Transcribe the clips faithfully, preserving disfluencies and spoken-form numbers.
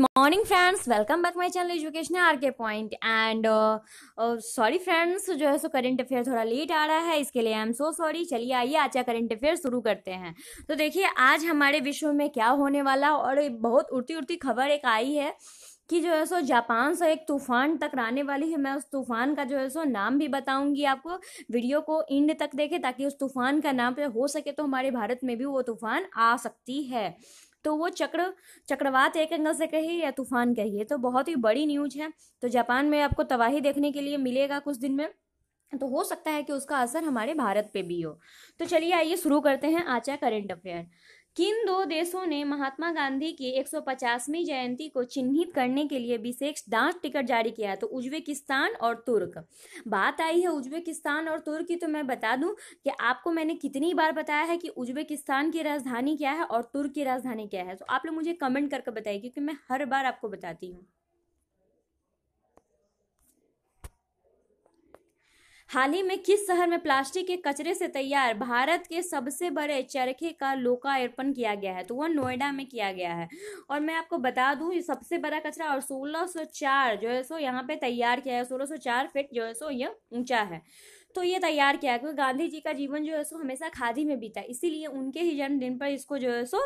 Morning friends, welcome back my channel educational RK point. And sorry friends, जो है सो current affair थोड़ा late आ रहा है, इसके लिए आई एम सो सॉरी। चलिए आइए आज का करंट अफेयर शुरू करते हैं। तो देखिए आज हमारे विश्व में क्या होने वाला, और बहुत उड़ती उड़ती खबर एक आई है कि जो है सो जापान से एक तूफान टकराने वाली है। मैं उस तूफान का जो है सो नाम भी बताऊंगी आपको, वीडियो को एंड तक देखें ताकि उस तूफान का नाम हो सके तो हमारे भारत में भी वो तूफान आ सकती है। तो वो चक्र चक्रवात एक एंगल से कहिए या तूफान कहिए, तो बहुत ही बड़ी न्यूज है। तो जापान में आपको तबाही देखने के लिए मिलेगा कुछ दिन में, तो हो सकता है कि उसका असर हमारे भारत पे भी हो। तो चलिए आइए शुरू करते हैं आज का करंट अफेयर। किन दो देशों ने महात्मा गांधी की एक सौ पचासवीं जयंती को चिन्हित करने के लिए विशेष डाक टिकट जारी किया है? तो उज्बेकिस्तान और तुर्क। बात आई है उज्बेकिस्तान और तुर्क की, तो मैं बता दूं कि आपको मैंने कितनी बार बताया है कि उज्बेकिस्तान की राजधानी क्या है और तुर्क की राजधानी क्या है। तो आप लोग मुझे कमेंट करके बताइए, क्योंकि मैं हर बार आपको बताती हूँ। हाल ही में किस शहर में प्लास्टिक के कचरे से तैयार भारत के सबसे बड़े चरखे का लोकार्पण किया गया है? तो वह नोएडा में किया गया है। और मैं आपको बता दूं ये सबसे बड़ा कचरा और सोलह सौ चार जो है सो यहाँ पे तैयार किया है। सोलह सौ चार फीट जो है सो ये ऊंचा है, तो ये तैयार किया है क्योंकि गांधी जी का जीवन जो है सो हमेशा खादी में बीता, इसीलिए उनके ही जन्मदिन पर इसको जो है सो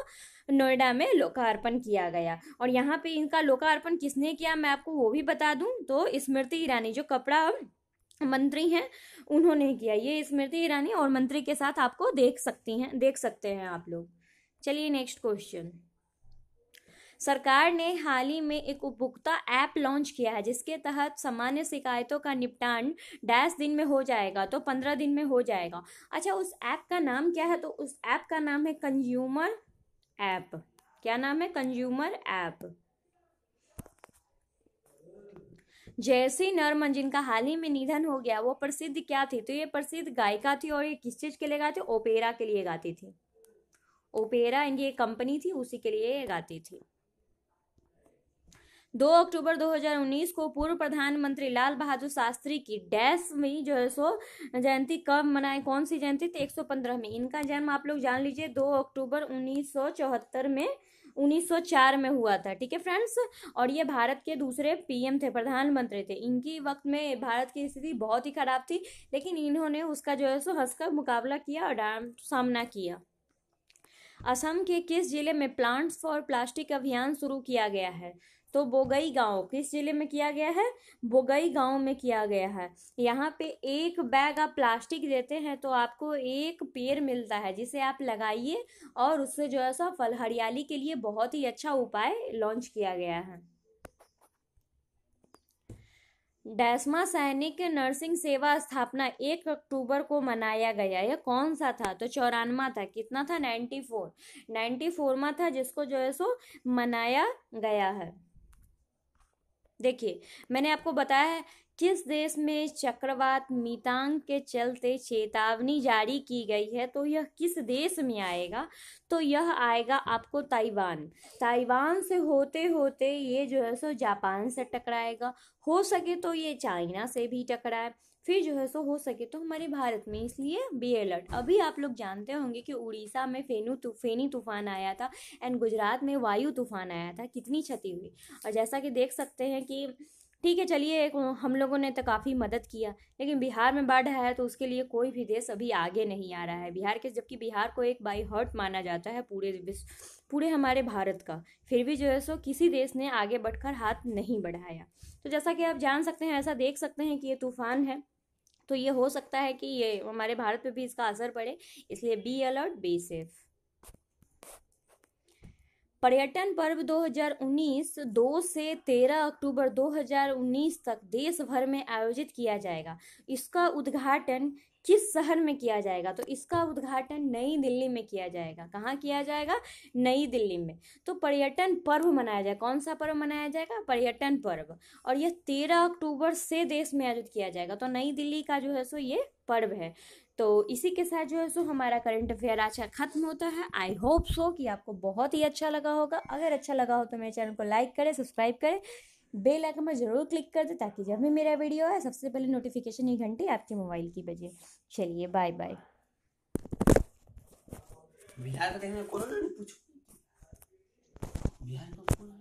नोएडा में लोकार्पण किया गया। और यहाँ पे इनका लोकार्पण किसने किया मैं आपको वो भी बता दूँ, तो स्मृति ईरानी जो कपड़ा मंत्री हैं उन्होंने किया। ये स्मृति ईरानी और मंत्री के साथ आपको देख सकती हैं देख सकते हैं आप लोग। चलिए नेक्स्ट क्वेश्चन। सरकार ने हाल ही में एक उपभोक्ता ऐप लॉन्च किया है जिसके तहत सामान्य शिकायतों का निपटान दस दिन में हो जाएगा, तो पंद्रह दिन में हो जाएगा। अच्छा, उस ऐप का नाम क्या है? तो उस ऐप का नाम है कंज्यूमर ऐप। क्या नाम है? Consumer app. जयसी नरमन जिनका हाल ही में निधन हो गया, वो प्रसिद्ध क्या थी? तो ये प्रसिद्ध गायिका थी, और ये किस चीज के लिए गाती थी? ओपेरा के लिए गाती थी। ओपेरा इनकी एक कंपनी थी, उसी के लिए ये गाती थी। दो अक्टूबर दो हज़ार उन्नीस को पूर्व प्रधानमंत्री लाल बहादुर शास्त्री की डैशवीं जो है सो जयंती कब मनाई? कौन सी जयंती थी? एक सौ पंद्रहवीं। इनका जन्म आप लोग जान लीजिए दो अक्टूबर उन्नीस सौ चौहत्तर में उन्नीस सौ चार में हुआ था। ठीक है फ्रेंड्स, और ये भारत के दूसरे पीएम थे, प्रधानमंत्री थे। इनकी वक्त में भारत की स्थिति बहुत ही खराब थी, लेकिन इन्होंने उसका जो है सो हंसकर मुकाबला किया और सामना किया। असम के किस जिले में प्लांट्स फॉर प्लास्टिक अभियान शुरू किया गया है? तो बोगई गांव। किस जिले में किया गया है? बोगई गांव में किया गया है। यहाँ पे एक बैग आप प्लास्टिक देते हैं तो आपको एक पेड़ मिलता है, जिसे आप लगाइए और उससे जो है सो फल हरियाली के लिए बहुत ही अच्छा उपाय लॉन्च किया गया है। दसवां सैनिक नर्सिंग सेवा स्थापना एक अक्टूबर को मनाया गया। यह कौन सा था? तो चौरानवा था। कितना था? Ninety four. नाइन्टी फोरवा था जिसको जो है सो मनाया गया है। देखिए मैंने आपको बताया है किस देश में चक्रवात मीतांग के चलते चेतावनी जारी की गई है, तो यह किस देश में आएगा? तो यह आएगा आपको ताइवान। ताइवान से होते होते ये जो है सो जापान से टकराएगा, हो सके तो ये चाइना से भी टकराए, फिर जो है सो हो सके तो हमारे भारत में, इसलिए बी अलर्ट। अभी आप लोग जानते होंगे कि उड़ीसा में फेनू तु, फेनी तूफान आया था एंड गुजरात में वायु तूफान आया था, कितनी क्षति हुई। और जैसा कि देख सकते हैं कि ठीक है, चलिए हम लोगों ने तो काफ़ी मदद किया, लेकिन बिहार में बाढ़ है तो उसके लिए कोई भी देश अभी आगे नहीं आ रहा है। बिहार के जबकि बिहार को एक बाई हार्ट माना जाता है पूरे पूरे हमारे भारत का, फिर भी जो है सो किसी देश ने आगे बढ़कर हाथ नहीं बढ़ाया। तो जैसा कि आप जान सकते हैं, ऐसा देख सकते हैं कि ये तूफान है, तो ये हो सकता है कि ये हमारे भारत पे भी इसका असर पड़े, इसलिए बी अलर्ट, बी सेफ। पर्यटन पर्व दो हज़ार उन्नीस दो से तेरह अक्टूबर दो हज़ार उन्नीस तक देश भर में आयोजित किया जाएगा। इसका उद्घाटन किस शहर में किया जाएगा? तो इसका उद्घाटन नई दिल्ली में किया जाएगा। कहाँ किया जाएगा? नई दिल्ली में। तो पर्यटन पर्व मनाया जाएगा। कौन सा पर्व मनाया जाएगा? पर्यटन पर्व। और यह तेरह अक्टूबर से देश में आयोजित किया जाएगा। तो नई दिल्ली का जो है सो ये पर्व है। तो इसी के साथ जो है सो हमारा करंट अफेयर आज खत्म होता है। आई होप सो कि आपको बहुत ही अच्छा लगा होगा। अगर अच्छा लगा हो तो मेरे चैनल को लाइक करें, सब्सक्राइब करें, बेल आइकन पर जरूर क्लिक कर दें ताकि जब भी मेरा वीडियो है सबसे पहले नोटिफिकेशन ही घंटी आपके मोबाइल की बजे। चलिए बाय बाय। बिहार का देखना, कोरोना नहीं पूछो, बिहार का कोरोना।